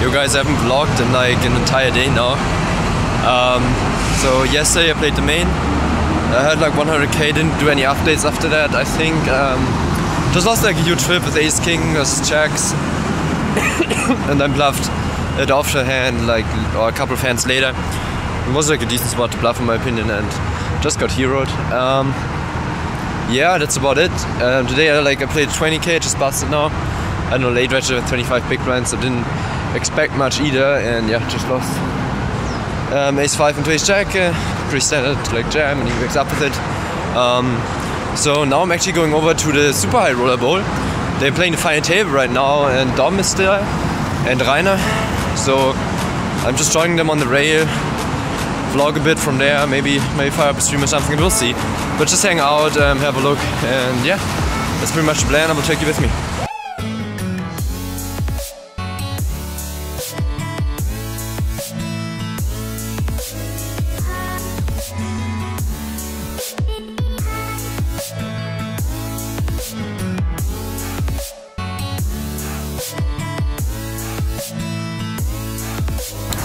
You guys haven't vlogged in like an entire day now. So yesterday I played the main. I had like 100k, didn't do any updates after that. I think just lost like a huge flip with ace king versus jacks, and then bluffed the offshore hand like, or a couple of hands later. It was like a decent spot to bluff in my opinion, and just got heroed. Yeah, that's about it. Today I played 20k, just busted now. I don't know, late register with 25 big blinds, so didn't expect much either, and yeah, just lost. Ace 5 into ace jack, pretty standard like jam, and he wakes up with it. So now I'm actually going over to the Super High Roller Bowl. They're playing the final table right now, and Dom is there, and Rainer. So I'm just joining them on the rail, vlog a bit from there, maybe fire up a stream or something, and we'll see. But just hang out, have a look, and yeah, that's pretty much the plan. I'm gonna take you with me.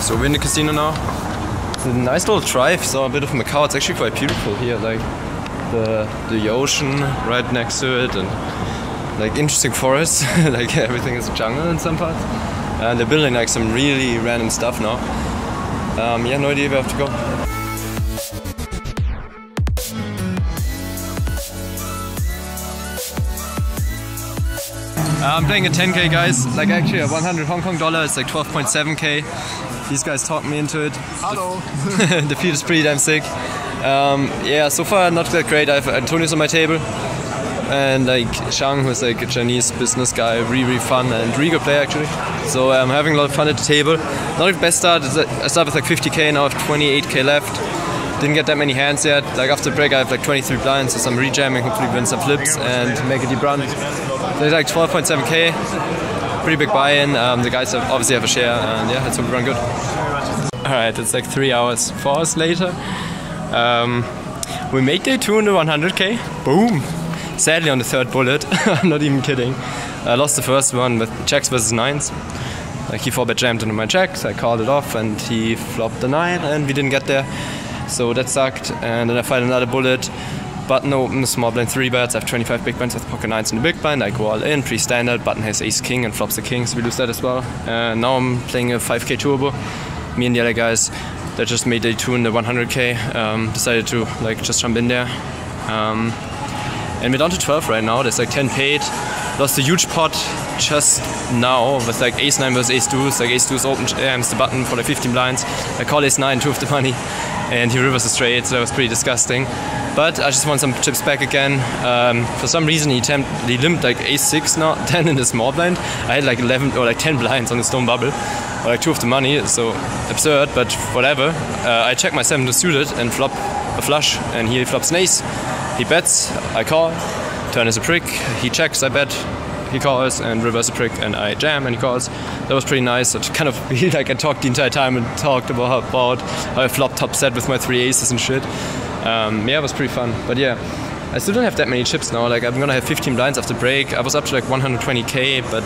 So we're in the casino now. It's a nice little drive, so a bit of Macau. It's actually quite beautiful here, like the ocean right next to it, and like interesting forests. Like everything is jungle in some parts. And they're building like some really random stuff now. Yeah, no idea where I have to go. I'm playing a 10k, guys. Like actually at 100 Hong Kong dollar, it's like 12.7k. These guys talked me into it. Hello. The field is pretty damn sick. Yeah, so far not that great. I have Antonius on my table, and like Shang, who's like a Chinese business guy, really fun and really good player actually. So I'm having a lot of fun at the table. Not the best start. I start with like 50k, now I have 28k left. Didn't get that many hands yet. Like after break, I have like 23 blinds, so some rejamming, hopefully win some flips and make a deep run. There's like 12.7k, pretty big buy-in. The guys have obviously have a share, and yeah, let's hope we run good. Alright, it's like 4 hours later. We made day 2 in the 100k. Boom! Sadly on the third bullet, I'm not even kidding. I lost the first one with checks versus 9s. Like he 4-bet jammed into my checks, I called it off, and he flopped the 9, and we didn't get there. So that sucked, and then I fired another bullet. Button open, small blind 3-bets, I have 25 big blinds with pocket 9s in the big blind, I go all in, pretty standard. Button has ace king and flops the king, so we lose that as well. Now I'm playing a 5k turbo, me and the other guys that just made day 2 in the 100k, decided to like just jump in there. And we're down to 12 right now, there's like 10 paid, lost a huge pot just now with like ace 9 versus ace 2, like ace 2 is open, jams the button for the 15 blinds, I call ace 9, 2 of the money, and he rivers a straight, so that was pretty disgusting. But I just want some chips back again. For some reason he limped like ace 6 now, 10 in the small blind. I had like 11 or like 10 blinds on the stone bubble, or like 2 of the money, so absurd, but whatever. I check my 7 to suit it and flop a flush, and he flops an ace. He bets, I call, turn is a prick, he checks, I bet, he calls, and reverse a prick, and I jam, and he calls. That was pretty nice. It kind of, like I talked the entire time and talked about how I flopped top set with my 3 aces and shit. Yeah, it was pretty fun, but yeah, I still don't have that many chips now. Like I'm gonna have 15 blinds after break. I was up to like 120k, but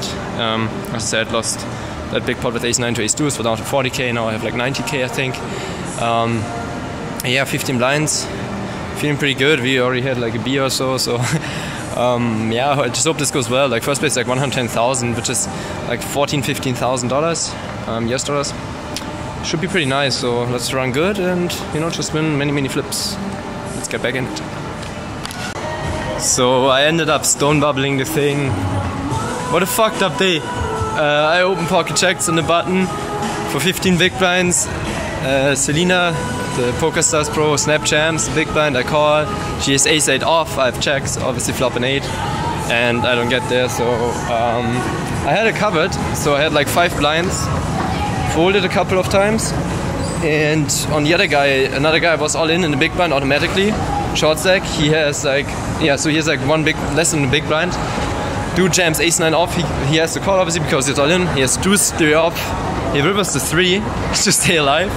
as I said, lost that big pot with ace 9 to ace 2, so down to 40k, now I have like 90k I think. Yeah, 15 blinds, feeling pretty good. We already had like a beer or so. Yeah, I just hope this goes well. Like first place like 110,000, which is like $14,000-$15,000 US dollars. Should be pretty nice, so let's run good and, you know, just win many flips. Let's get back in it. So I ended up stone bubbling the thing. What a fucked up day. I opened pocket checks on the button for 15 big blinds. Selena, the Poker Stars Pro, snap jams, big blind, I call. She has ace 8 off, I have checks, obviously flop an 8. And I don't get there, so I had it covered, so I had like 5 blinds. Folded a couple of times, and on the other guy, another guy was all in the big blind automatically. Short stack, he has like, yeah, so he has like one big less than the big blind. Dude jams ace 9 off, he has to call obviously because it's all in. He has 2-3 off, he rivers the 3 to stay alive.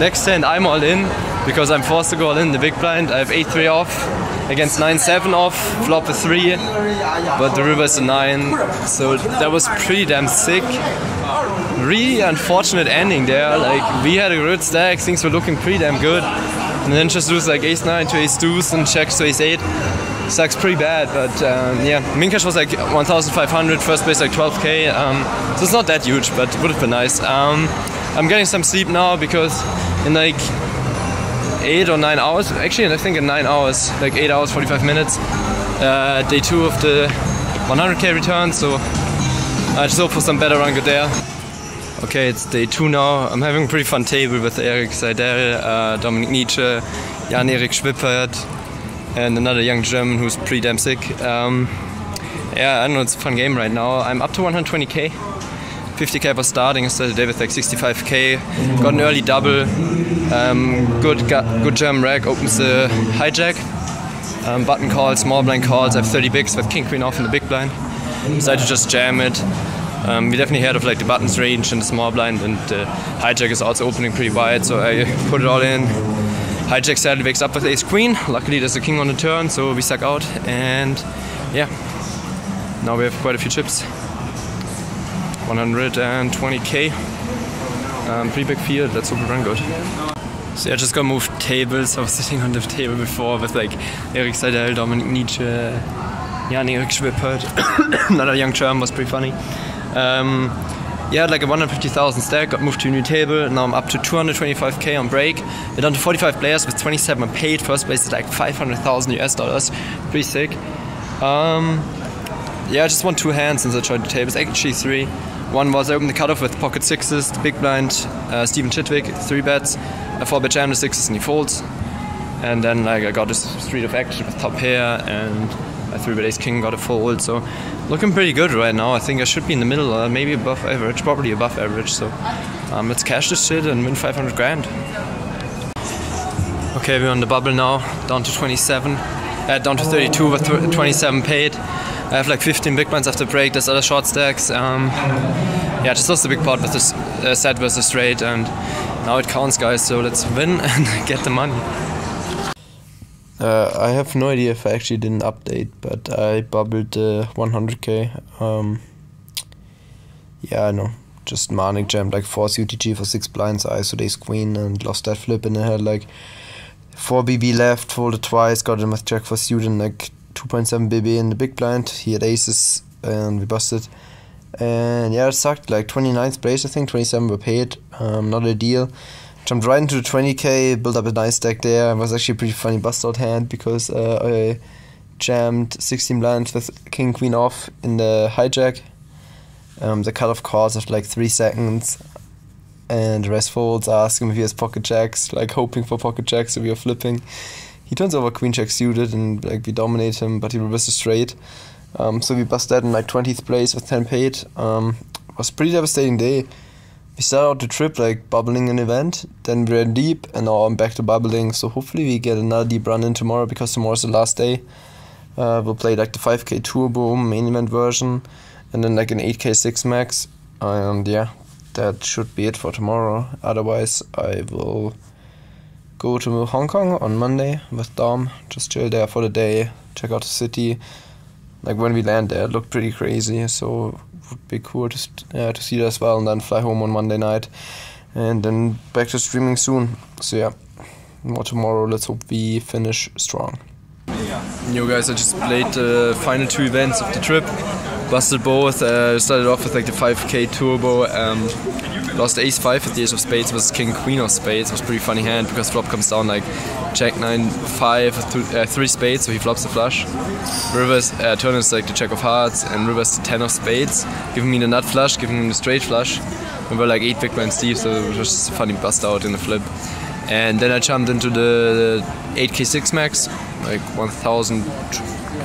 Next hand, I'm all in because I'm forced to go all in the big blind. I have 8-3 off. Against 9-7 off, flop a 3, but the river is a 9, so that was pretty damn sick. really unfortunate ending there. Like, we had a good stack, things were looking pretty damn good. And then just lose like ace-9 to ace-2s and checks to ace-8. Sucks pretty bad, but yeah. Minkash was like 1,500, first base like 12k. So it's not that huge, but would have been nice. I'm getting some sleep now because in like 8 or 9 hours, actually I think in 9 hours, like 8 hours, 45 minutes, day 2 of the 100k return, so I just hope for some better run good there. Okay, it's day 2 now. I'm having a pretty fun table with Eric Seidel, Dominic Nietzsche, Jan-Erik Schwippert, and another young German who's pretty damn sick. Yeah, I don't know, it's a fun game right now. I'm up to 120k. 50k was starting. I started day with like 65k. Got an early double. Good German rag opens the hijack. Button calls, small blind calls. I have 30 bigs with king queen off in the big blind. Decided to just jam it. We definitely heard of like the buttons range and the small blind, and the hijack is also opening pretty wide, so I put it all in. Hijack sadly wakes up with ace queen. Luckily there's a king on the turn, so we suck out, and yeah, now we have quite a few chips. 120k, pretty big field, let's hope we run good. So yeah, I just got moved tables. I was sitting on the table before with like Eric Seidel, Dominic Nietzsche, Jan-Erik Schwippert, another young German, was pretty funny. Yeah, like a 150,000 stack, got moved to a new table. Now I'm up to 225k on break. We're down to 45 players with 27 paid. First place is like $500,000 US. Pretty sick. Yeah, I just won 2 hands since I tried the tables. Actually 3. One was I opened the cutoff with pocket sixes, the big blind, Stephen Chitwick, 3 bets. I 4-bet jammed the sixes and he folds. And then like I got a street of action with top pair, and I 3-bet ace king, got a fold. So looking pretty good right now. I think I should be in the middle, maybe above average, probably above average. So let's cash this shit and win 500 grand. Okay, we're on the bubble now, down to 27. Down to 32 with 27 paid. I have like 15 big blinds after break. There's other short stacks. Yeah, just lost the big pot with this set versus straight, and now it counts, guys. So let's win and get the money. I have no idea if I actually did an update, but I bubbled 100k. Yeah, I know. Just Manik jammed like 4 UTG for 6 blinds. I ISO'd ace queen and lost that flip, and I had like 4 BB left. Folded twice. Got him with check for suit and like 2.7 BB in the big blind. He had aces and we busted. And yeah, it sucked. Like 29th place, I think. 27 were paid. Not ideal. Jumped right into the 20k, built up a nice stack there. It was actually a pretty funny bust out hand because I jammed 16 blinds with king queen off in the hijack. The cutoff calls after like 3 seconds. And the rest folds. I asked him if he has pocket jacks, like hoping for pocket jacks, so we are flipping. He turns over queen jack suited and like we dominate him, but he reverses straight. So we bust that in like 20th place with 10 paid. Was a pretty devastating day. We started out the trip like bubbling an event, then we ran deep, and now I'm back to bubbling. So hopefully we get another deep run in tomorrow, because tomorrow's the last day. We'll play like the 5k turbo main event version, and then like an 8k 6 max. And yeah, that should be it for tomorrow. Otherwise I will go to Hong Kong on Monday with Dom, just chill there for the day, check out the city. Like when we land there, it looked pretty crazy, so it would be cool to see that as well, and then fly home on Monday night, and then back to streaming soon. So yeah, more tomorrow, let's hope we finish strong. Yo guys, I just played the final 2 events of the trip, busted both. Started off with like the 5k turbo, lost ace-5 at the ace of spades versus king-queen of spades. It was a pretty funny hand because flop comes down like check-9-5 with 3 spades, so he flops the flush. Rivers turn is like the check of hearts, and rivers the 10 of spades, giving me the nut flush, giving him the straight flush. We were like 8 big blinds deep, so it was just a funny bust out in the flip. And then I jumped into the 8k6 max, like 1,000,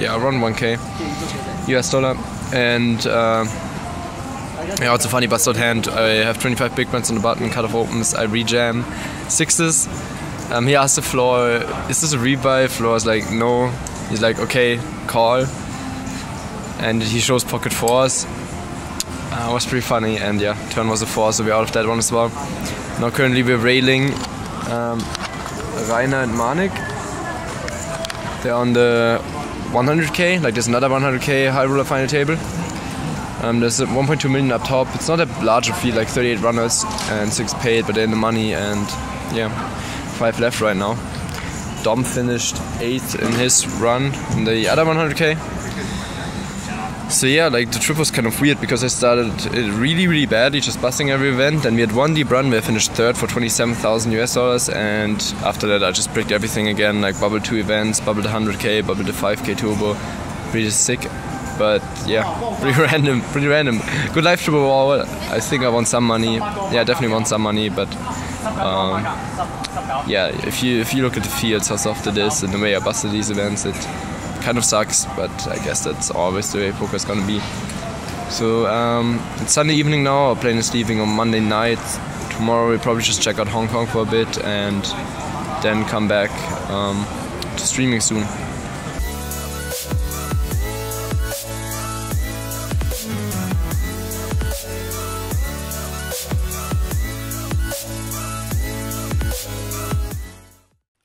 yeah, around 1k US dollar. And yeah, it's a funny bust out hand. I have 25 big blinds on the button, cutoff opens, I rejam sixes. He asked the floor, is this a rebuy? Floor is like, no. He's like, okay, call. And he shows pocket fours. It was pretty funny, and yeah, turn was a 4, so we're out of that one as well. Now currently we're railing Rainer and Manik. They're on the 100k, like there's another 100k high roller final table. There's 1.2 million up top. It's not a larger field, like 38 runners and 6 paid, but they're in the money, and yeah, 5 left right now. Dom finished 8th in his run in the other 100k. So yeah, like the trip was kind of weird because I started it really badly, just busting every event. Then we had one deep run where I finished 3rd for $27,000 US, and after that I just bricked everything again, like bubbled 2 events, bubbled 100k, bubbled a 5k turbo. Pretty sick, but yeah, pretty random. Good life trip overall. I think I won some money. Yeah, I definitely won some money, but yeah, if you look at the fields, how soft it is, and the way I busted these events, it kind of sucks, but I guess that's always the way poker is gonna be. So it's Sunday evening now. Our plane is leaving on Monday night. Tomorrow we'll probably just check out Hong Kong for a bit and then come back to streaming soon.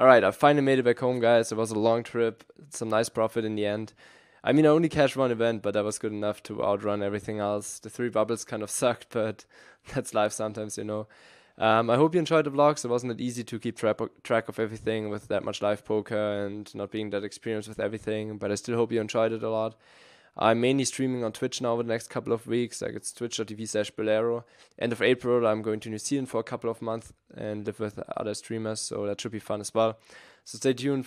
Alright, I finally made it back home, guys. It was a long trip, some nice profit in the end. I mean, I only cashed one event, but that was good enough to outrun everything else. The 3 bubbles kind of sucked, but that's life sometimes, you know. I hope you enjoyed the vlogs. It wasn't that easy to keep track of everything with that much live poker and not being that experienced with everything, but I still hope you enjoyed it a lot. I'm mainly streaming on Twitch now over the next couple of weeks. Like, it's twitch.tv/Buehlero. End of April, I'm going to New Zealand for a couple of months and live with other streamers, so that should be fun as well. So stay tuned.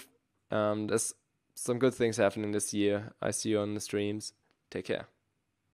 There's some good things happening this year. I see you on the streams. Take care.